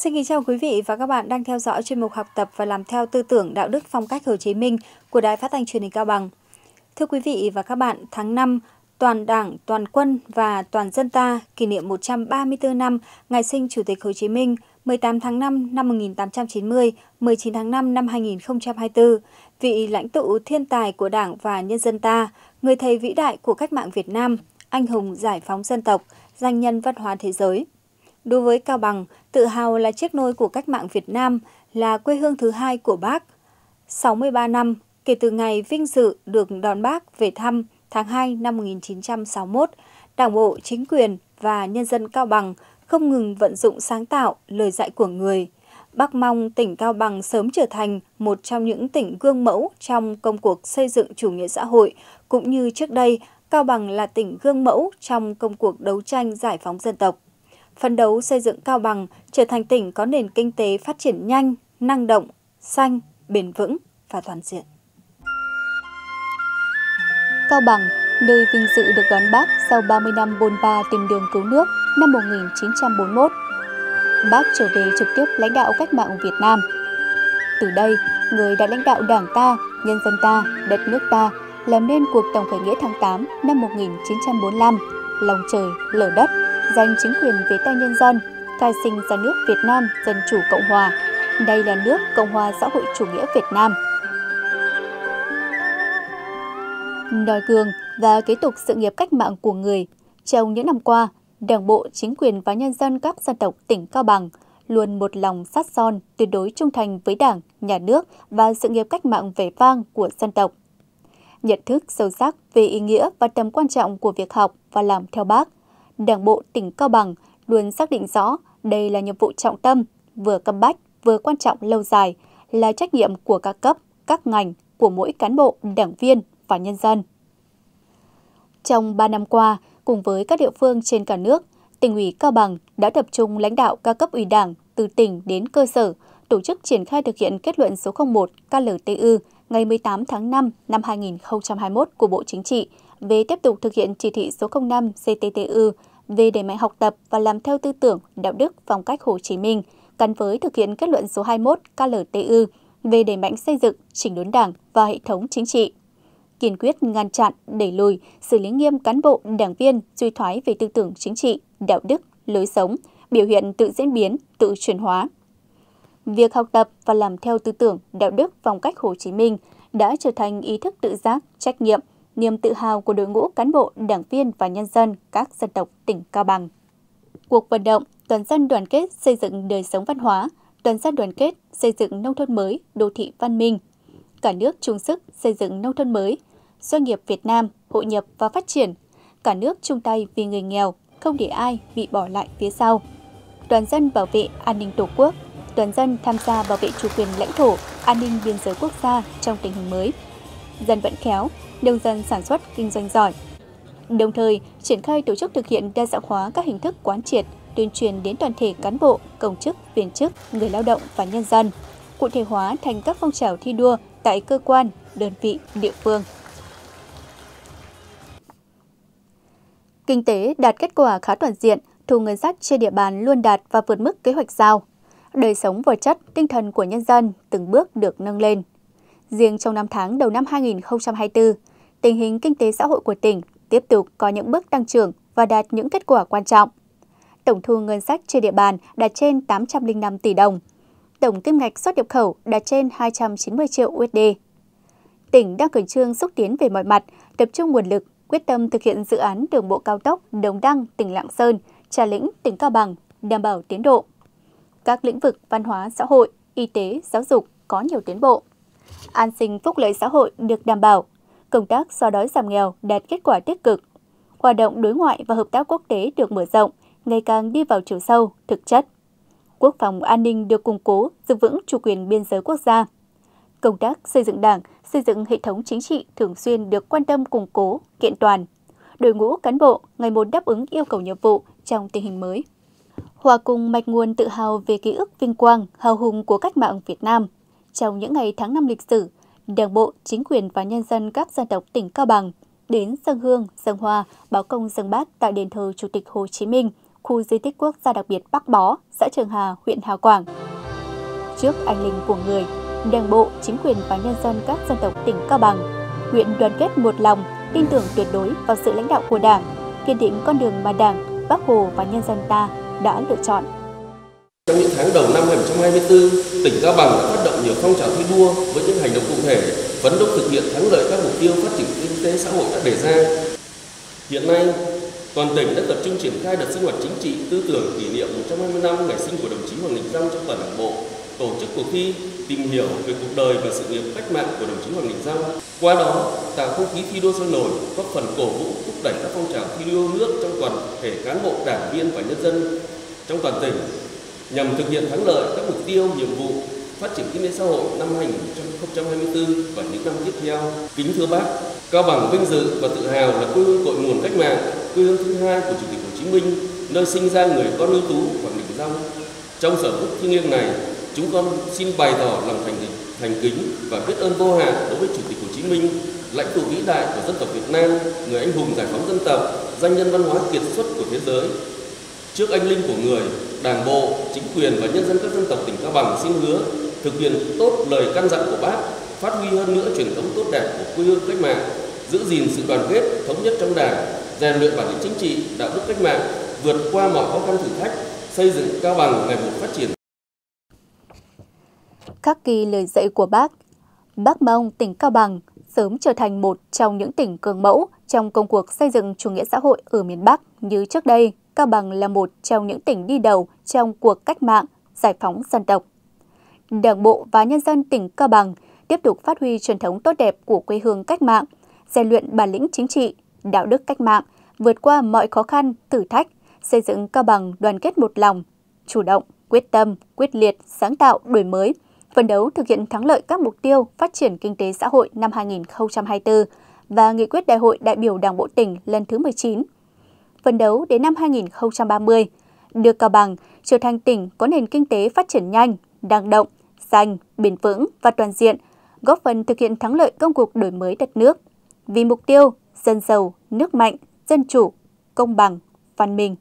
Xin kính chào quý vị và các bạn đang theo dõi chuyên mục học tập và làm theo tư tưởng đạo đức phong cách Hồ Chí Minh của Đài Phát thanh Truyền hình Cao Bằng. Thưa quý vị và các bạn, tháng 5, toàn Đảng, toàn quân và toàn dân ta kỷ niệm 134 năm ngày sinh Chủ tịch Hồ Chí Minh, 18 tháng 5 năm 1890, 19 tháng 5 năm 2024, vị lãnh tụ thiên tài của Đảng và nhân dân ta, người thầy vĩ đại của cách mạng Việt Nam, anh hùng giải phóng dân tộc, danh nhân văn hóa thế giới. Đối với Cao Bằng, tự hào là chiếc nôi của cách mạng Việt Nam, là quê hương thứ hai của Bác. 63 năm kể từ ngày vinh dự được đón Bác về thăm tháng 2 năm 1961, Đảng bộ, chính quyền và nhân dân Cao Bằng không ngừng vận dụng sáng tạo lời dạy của Người. Bác mong tỉnh Cao Bằng sớm trở thành một trong những tỉnh gương mẫu trong công cuộc xây dựng chủ nghĩa xã hội, cũng như trước đây Cao Bằng là tỉnh gương mẫu trong công cuộc đấu tranh giải phóng dân tộc. Phấn đấu xây dựng Cao Bằng trở thành tỉnh có nền kinh tế phát triển nhanh, năng động, xanh, bền vững và toàn diện. Cao Bằng, nơi vinh dự được đón Bác sau 30 năm bôn ba tìm đường cứu nước năm 1941. Bác trở về trực tiếp lãnh đạo cách mạng Việt Nam. Từ đây, Người đã lãnh đạo Đảng ta, nhân dân ta, đất nước ta, làm nên cuộc tổng khởi nghĩa tháng 8 năm 1945, lòng trời lở đất, giành chính quyền về tay nhân dân, khai sinh ra nước Việt Nam Dân Chủ Cộng Hòa. Đây là nước Cộng hòa Xã hội Chủ nghĩa Việt Nam. Noi gương và kế tục sự nghiệp cách mạng của Người, trong những năm qua, Đảng bộ, chính quyền và nhân dân các dân tộc tỉnh Cao Bằng luôn một lòng sát son, tuyệt đối trung thành với Đảng, Nhà nước và sự nghiệp cách mạng vẻ vang của dân tộc. Nhận thức sâu sắc về ý nghĩa và tầm quan trọng của việc học và làm theo Bác, Đảng bộ tỉnh Cao Bằng luôn xác định rõ đây là nhiệm vụ trọng tâm, vừa cấp bách, vừa quan trọng lâu dài, là trách nhiệm của các cấp, các ngành, của mỗi cán bộ, đảng viên và nhân dân. Trong 3 năm qua, cùng với các địa phương trên cả nước, tỉnh ủy Cao Bằng đã tập trung lãnh đạo các cấp ủy Đảng từ tỉnh đến cơ sở, tổ chức triển khai thực hiện kết luận số 01 KLTU ngày 18 tháng 5 năm 2021 của Bộ Chính trị về tiếp tục thực hiện chỉ thị số 05 CTTU về đẩy mạnh học tập và làm theo tư tưởng, đạo đức, phong cách Hồ Chí Minh, gắn với thực hiện kết luận số 21 KLTU về đẩy mạnh xây dựng, chỉnh đốn Đảng và hệ thống chính trị. Kiên quyết ngăn chặn, đẩy lùi, xử lý nghiêm cán bộ, đảng viên suy thoái về tư tưởng chính trị, đạo đức, lối sống, biểu hiện tự diễn biến, tự chuyển hóa. Việc học tập và làm theo tư tưởng, đạo đức, phong cách Hồ Chí Minh đã trở thành ý thức tự giác, trách nhiệm, niềm tự hào của đội ngũ cán bộ, đảng viên và nhân dân các dân tộc tỉnh Cao Bằng. Cuộc vận động toàn dân đoàn kết xây dựng đời sống văn hóa, toàn dân đoàn kết xây dựng nông thôn mới, đô thị văn minh, cả nước chung sức xây dựng nông thôn mới, doanh nghiệp Việt Nam hội nhập và phát triển, cả nước chung tay vì người nghèo, không để ai bị bỏ lại phía sau, toàn dân bảo vệ an ninh Tổ quốc, toàn dân tham gia bảo vệ chủ quyền lãnh thổ, an ninh biên giới quốc gia trong tình hình mới, dân vận khéo, nông dân sản xuất kinh doanh giỏi. Đồng thời, triển khai tổ chức thực hiện đa dạng hóa các hình thức quán triệt, tuyên truyền đến toàn thể cán bộ, công chức, viên chức, người lao động và nhân dân, cụ thể hóa thành các phong trào thi đua tại cơ quan, đơn vị, địa phương. Kinh tế đạt kết quả khá toàn diện, thu ngân sách trên địa bàn luôn đạt và vượt mức kế hoạch giao. Đời sống vật chất, tinh thần của nhân dân từng bước được nâng lên. Riêng trong 5 tháng đầu năm 2024, tình hình kinh tế xã hội của tỉnh tiếp tục có những bước tăng trưởng và đạt những kết quả quan trọng. Tổng thu ngân sách trên địa bàn đạt trên 805 tỷ đồng. Tổng kim ngạch xuất nhập khẩu đạt trên 290 triệu USD. Tỉnh đang khẩn trương xúc tiến về mọi mặt, tập trung nguồn lực, quyết tâm thực hiện dự án đường bộ cao tốc Đồng Đăng, tỉnh Lạng Sơn, Trà Lĩnh, tỉnh Cao Bằng, đảm bảo tiến độ. Các lĩnh vực văn hóa, xã hội, y tế, giáo dục có nhiều tiến bộ. An sinh phúc lợi xã hội được đảm bảo. Công tác xóa đói giảm nghèo đạt kết quả tích cực. Hoạt động đối ngoại và hợp tác quốc tế được mở rộng, ngày càng đi vào chiều sâu, thực chất. Quốc phòng an ninh được củng cố, giữ vững chủ quyền biên giới quốc gia. Công tác xây dựng Đảng, xây dựng hệ thống chính trị thường xuyên được quan tâm củng cố, kiện toàn. Đội ngũ cán bộ ngày một đáp ứng yêu cầu nhiệm vụ trong tình hình mới. Hòa cùng mạch nguồn tự hào về ký ức vinh quang, hào hùng của cách mạng Việt Nam. Trong những ngày tháng năm lịch sử, Đảng bộ, chính quyền và nhân dân các dân tộc tỉnh Cao Bằng đến dâng hương, dâng hoa, báo công dâng Bác tại đền thờ Chủ tịch Hồ Chí Minh, khu di tích quốc gia đặc biệt Bắc Bó, xã Trường Hà, huyện Hà Quảng. Trước anh linh của người, Đảng bộ, chính quyền và nhân dân các dân tộc tỉnh Cao Bằng, huyện đoàn kết một lòng, tin tưởng tuyệt đối vào sự lãnh đạo của Đảng, kiên định con đường mà Đảng, Bác Hồ và nhân dân ta đã lựa chọn. Trong những tháng đầu năm 2024, tỉnh Cao Bằng đã phát động nhiều phong trào thi đua với những hành động cụ thể, phấn đấu thực hiện thắng lợi các mục tiêu phát triển kinh tế xã hội đã đề ra. Hiện nay, toàn tỉnh đã tập trung triển khai đợt sinh hoạt chính trị tư tưởng kỷ niệm 120 năm ngày sinh của đồng chí Hoàng Đình Giang trong toàn Đảng bộ, tổ chức cuộc thi tìm hiểu về cuộc đời và sự nghiệp cách mạng của đồng chí Hoàng Đình Giang. Qua đó, tạo không khí thi đua sôi nổi, góp phần cổ vũ thúc đẩy các phong trào thi đua nước trong toàn thể cán bộ, đảng viên và nhân dân trong toàn tỉnh, nhằm thực hiện thắng lợi các mục tiêu, nhiệm vụ phát triển kinh tế xã hội năm 2024 và những năm tiếp theo. Kính thưa Bác, Cao Bằng vinh dự và tự hào là quê hương cội nguồn cách mạng, quê hương thứ hai của Chủ tịch Hồ Chí Minh, nơi sinh ra người con ưu tú Hoàng Đình Giang. Trong sở hữu thiêng liêng này, chúng con xin bày tỏ lòng thành kính và biết ơn vô hạn đối với Chủ tịch Hồ Chí Minh, lãnh tụ vĩ đại của dân tộc Việt Nam, người anh hùng giải phóng dân tộc, danh nhân văn hóa kiệt xuất của thế giới. Trước anh linh của người, Đảng bộ, chính quyền và nhân dân các dân tộc tỉnh Cao Bằng xin hứa thực hiện tốt lời căn dặn của Bác, phát huy hơn nữa truyền thống tốt đẹp của quê hương cách mạng, giữ gìn sự đoàn kết, thống nhất trong Đảng, rèn luyện bản lĩnh chính trị, đạo đức cách mạng, vượt qua mọi khó khăn thử thách, xây dựng Cao Bằng ngày một phát triển. Khắc ghi lời dạy của Bác, Bác mong tỉnh Cao Bằng sớm trở thành một trong những tỉnh cường mẫu trong công cuộc xây dựng chủ nghĩa xã hội ở miền Bắc như trước đây. Cao Bằng là một trong những tỉnh đi đầu trong cuộc cách mạng, giải phóng dân tộc. Đảng bộ và nhân dân tỉnh Cao Bằng tiếp tục phát huy truyền thống tốt đẹp của quê hương cách mạng, rèn luyện bản lĩnh chính trị, đạo đức cách mạng, vượt qua mọi khó khăn, thử thách, xây dựng Cao Bằng đoàn kết một lòng, chủ động, quyết tâm, quyết liệt, sáng tạo, đổi mới, phấn đấu thực hiện thắng lợi các mục tiêu phát triển kinh tế xã hội năm 2024 và nghị quyết Đại hội đại biểu Đảng bộ tỉnh lần thứ 19. Phấn đấu đến năm 2030, đưa Cao Bằng trở thành tỉnh có nền kinh tế phát triển nhanh, năng động, xanh, bền vững và toàn diện, góp phần thực hiện thắng lợi công cuộc đổi mới đất nước vì mục tiêu dân giàu, nước mạnh, dân chủ, công bằng, văn minh.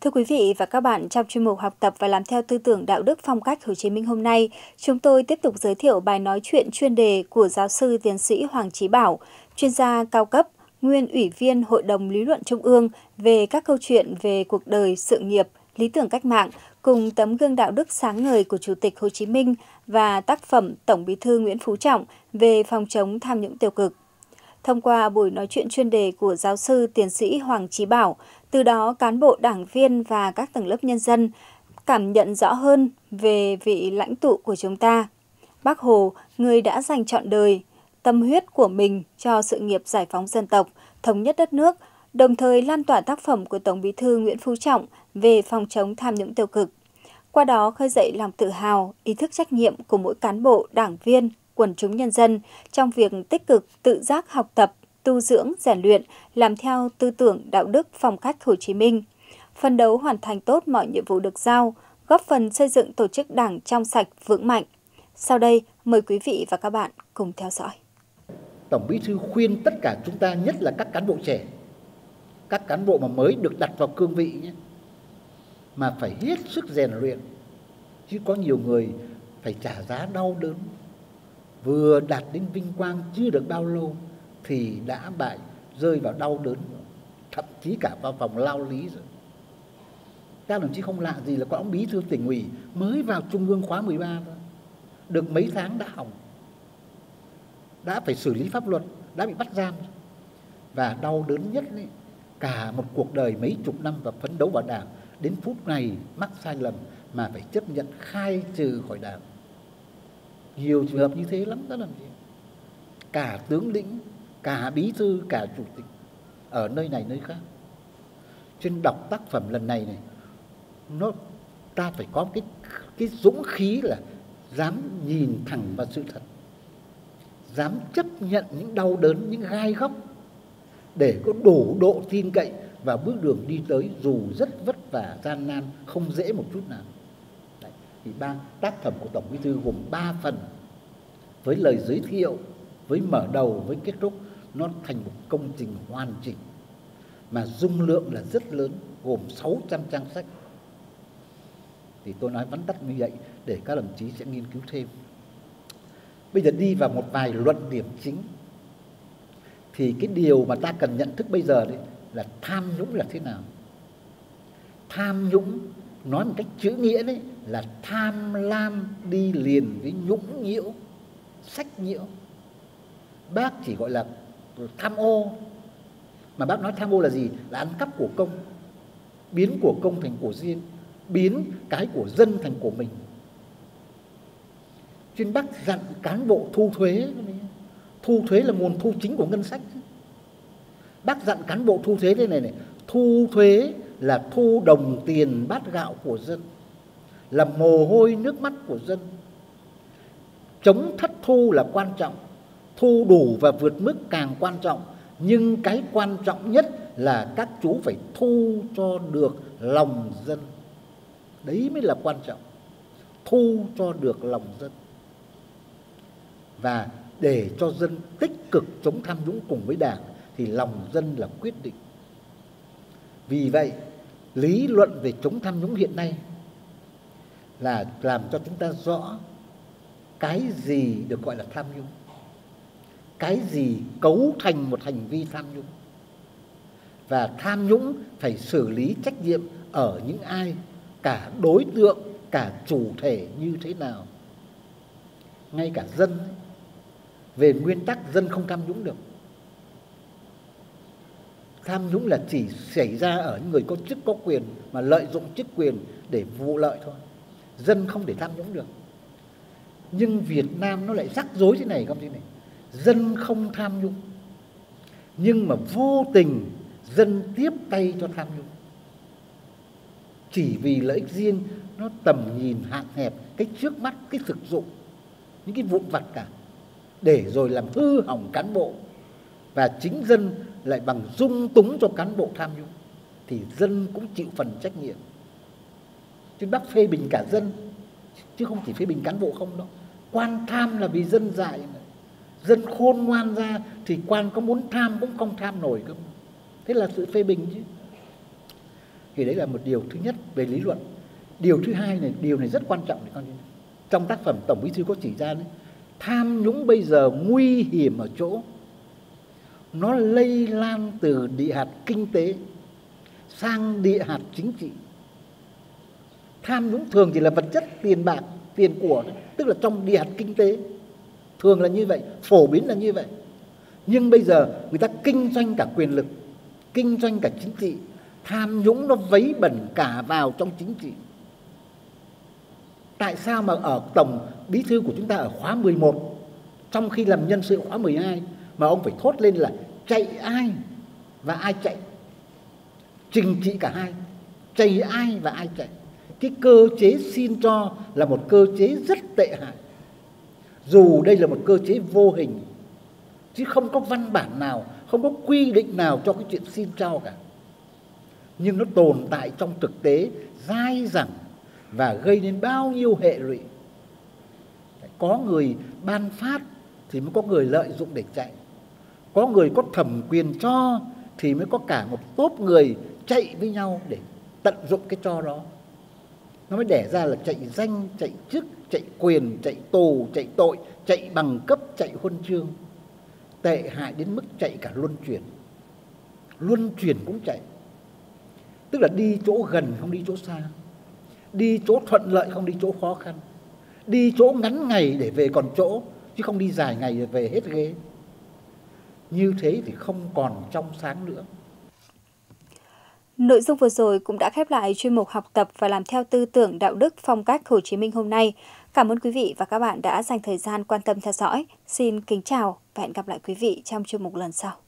Thưa quý vị và các bạn, trong chuyên mục học tập và làm theo tư tưởng đạo đức phong cách Hồ Chí Minh hôm nay, chúng tôi tiếp tục giới thiệu bài nói chuyện chuyên đề của giáo sư tiến sĩ Hoàng Chí Bảo, chuyên gia cao cấp, nguyên ủy viên Hội đồng Lý luận Trung ương về các câu chuyện về cuộc đời, sự nghiệp, lý tưởng cách mạng, cùng tấm gương đạo đức sáng ngời của Chủ tịch Hồ Chí Minh và tác phẩm Tổng Bí thư Nguyễn Phú Trọng về phòng chống tham nhũng tiêu cực. Thông qua buổi nói chuyện chuyên đề của giáo sư tiến sĩ Hoàng Chí Bảo, từ đó cán bộ, đảng viên và các tầng lớp nhân dân cảm nhận rõ hơn về vị lãnh tụ của chúng ta. Bác Hồ, người đã dành trọn đời, tâm huyết của mình cho sự nghiệp giải phóng dân tộc, thống nhất đất nước, đồng thời lan tỏa tác phẩm của Tổng Bí thư Nguyễn Phú Trọng về phòng chống tham nhũng tiêu cực. Qua đó khơi dậy lòng tự hào, ý thức trách nhiệm của mỗi cán bộ, đảng viên, quần chúng nhân dân trong việc tích cực tự giác học tập, tu dưỡng, rèn luyện, làm theo tư tưởng đạo đức phong cách Hồ Chí Minh, phấn đấu hoàn thành tốt mọi nhiệm vụ được giao, góp phần xây dựng tổ chức Đảng trong sạch, vững mạnh. Sau đây, mời quý vị và các bạn cùng theo dõi. Tổng Bí thư khuyên tất cả chúng ta, nhất là các cán bộ trẻ, các cán bộ mà mới được đặt vào cương vị nhé, mà phải hết sức rèn luyện, chứ có nhiều người phải trả giá đau đớn. Vừa đạt đến vinh quang chưa được bao lâu thì đã bại, rơi vào đau đớn rồi, thậm chí cả vào vòng lao lý rồi. Các đồng chí không lạ gì là có ông Bí thư Tỉnh ủy mới vào Trung ương khóa 13 thôi, được mấy tháng đã hỏng, đã phải xử lý pháp luật, đã bị bắt giam. Và đau đớn nhất ấy, cả một cuộc đời mấy chục năm và phấn đấu vào Đảng, đến phút này mắc sai lầm mà phải chấp nhận khai trừ khỏi Đảng. Nhiều trường hợp như thế lắm đó, làm gì cả tướng lĩnh, cả bí thư, cả chủ tịch ở nơi này nơi khác. Trên đọc tác phẩm lần này này, ta phải có cái dũng khí là dám nhìn thẳng vào sự thật, dám chấp nhận những đau đớn, những gai góc để có đủ độ tin cậy và bước đường đi tới dù rất vất vả, gian nan, không dễ một chút nào. Thì tác phẩm của Tổng Bí thư gồm 3 phần với lời giới thiệu, với mở đầu, với kết thúc, nó thành một công trình hoàn chỉnh mà dung lượng là rất lớn, gồm 600 trang sách. Thì tôi nói vắn tắt như vậy để các đồng chí sẽ nghiên cứu thêm. Bây giờ đi vào một vài luận điểm chính. Thì cái điều mà ta cần nhận thức bây giờ đấy là tham nhũng là thế nào. Tham nhũng nói một cách chữ nghĩa đấy là tham lam đi liền với nhũng nhiễu, sách nhiễu. Bác chỉ gọi là tham ô, mà bác nói tham ô là gì? Là ăn cắp của công, biến của công thành của riêng, biến cái của dân thành của mình. Chuyên bác dặn cán bộ thu thuế, thu thuế là nguồn thu chính của ngân sách. Bác dặn cán bộ thu thuế thế này này, thu thuế là thu đồng tiền bát gạo của dân, là mồ hôi nước mắt của dân. Chống thất thu là quan trọng, thu đủ và vượt mức càng quan trọng, nhưng cái quan trọng nhất là các chú phải thu cho được lòng dân. Đấy mới là quan trọng, thu cho được lòng dân. Và để cho dân tích cực chống tham nhũng cùng với Đảng thì lòng dân là quyết định. Vì vậy, lý luận về chống tham nhũng hiện nay là làm cho chúng ta rõ cái gì được gọi là tham nhũng, cái gì cấu thành một hành vi tham nhũng. Và tham nhũng phải xử lý trách nhiệm ở những ai, cả đối tượng, cả chủ thể như thế nào. Ngay cả dân ấy, về nguyên tắc dân không tham nhũng được. Tham nhũng là chỉ xảy ra ở những người có chức có quyền mà lợi dụng chức quyền để vụ lợi thôi. Dân không thể tham nhũng được. Nhưng Việt Nam nó lại rắc rối thế này, không thế này. Dân không tham nhũng, nhưng mà vô tình dân tiếp tay cho tham nhũng. Chỉ vì lợi ích riêng, nó tầm nhìn hạn hẹp, cái trước mắt, cái thực dụng, những cái vụn vặt cả, để rồi làm hư hỏng cán bộ. Và chính dân lại bằng dung túng cho cán bộ tham nhũng, thì dân cũng chịu phần trách nhiệm. Chứ bác phê bình cả dân, chứ không chỉ phê bình cán bộ không đâu. Quan tham là vì dân dại, dân khôn ngoan ra thì quan có muốn tham cũng không tham nổi cơ. Thế là sự phê bình chứ. Thì đấy là một điều thứ nhất về lý luận. Điều thứ hai này, điều này rất quan trọng này, con. Trong tác phẩm Tổng Bí thư có chỉ ra đấy, tham nhũng bây giờ nguy hiểm ở chỗ nó lây lan từ địa hạt kinh tế sang địa hạt chính trị. Tham nhũng thường chỉ là vật chất, tiền bạc, tiền của đấy, tức là trong địa hạt kinh tế. Thường là như vậy, phổ biến là như vậy. Nhưng bây giờ người ta kinh doanh cả quyền lực, kinh doanh cả chính trị. Tham nhũng nó vấy bẩn cả vào trong chính trị. Tại sao mà ở Tổng Bí thư của chúng ta ở khóa 11, trong khi làm nhân sự khóa 12, mà ông phải thốt lên là chạy ai và ai chạy? Trình trị cả hai, chạy ai và ai chạy? Cái cơ chế xin cho là một cơ chế rất tệ hại. Dù đây là một cơ chế vô hình, chứ không có văn bản nào, không có quy định nào cho cái chuyện xin cho cả. Nhưng nó tồn tại trong thực tế dai dẳng và gây nên bao nhiêu hệ lụy. Có người ban phát thì mới có người lợi dụng để chạy. Có người có thẩm quyền cho thì mới có cả một tốp người chạy với nhau để tận dụng cái cho đó. Nó mới đẻ ra là chạy danh, chạy chức, chạy quyền, chạy tù, chạy tội, chạy bằng cấp, chạy huân chương. Tệ hại đến mức chạy cả luân chuyển. Luân chuyển cũng chạy. Tức là đi chỗ gần không đi chỗ xa, đi chỗ thuận lợi không đi chỗ khó khăn, đi chỗ ngắn ngày để về còn chỗ, chứ không đi dài ngày để về hết ghế. Như thế thì không còn trong sáng nữa. Nội dung vừa rồi cũng đã khép lại chuyên mục học tập và làm theo tư tưởng đạo đức phong cách Hồ Chí Minh hôm nay. Cảm ơn quý vị và các bạn đã dành thời gian quan tâm theo dõi. Xin kính chào và hẹn gặp lại quý vị trong chuyên mục lần sau.